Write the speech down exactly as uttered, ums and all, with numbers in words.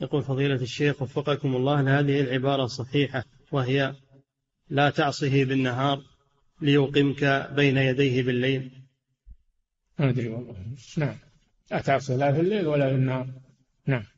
يقول فضيلة الشيخ وفقكم الله، هذه العبارة صحيحة، وهي لا تعصه بالنهار ليقمك بين يديه بالليل؟ ما أدري والله. نعم، لا تعصه لا في الليل ولا في النهار. نعم.